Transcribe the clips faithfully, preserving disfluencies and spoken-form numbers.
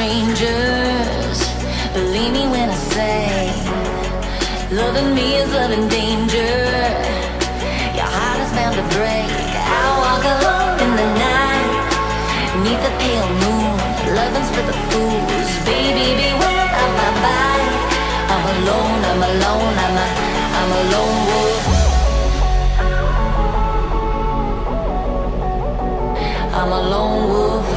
strangers. Believe me when I say, loving me is loving danger. Your heart is bound to break. I walk alone in the night, neath the pale moon. Loving's for the fools. Baby, beware of my body. I'm alone, I'm alone, I'm a, I'm a lone wolf. I'm a lone wolf.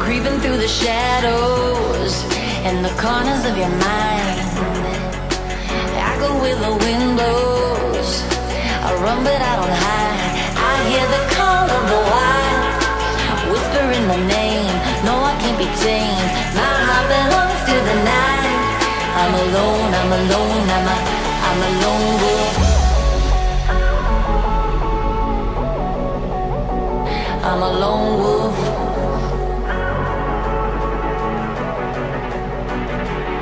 Creeping through the shadows and the corners of your mind. I go with the windows, I run but I don't hide. I hear the call of the wild, whispering the name. No, I can't be tamed. My heart belongs to the night. I'm alone, I'm alone, I'm a, I'm a lone wolf. I'm a lone wolf.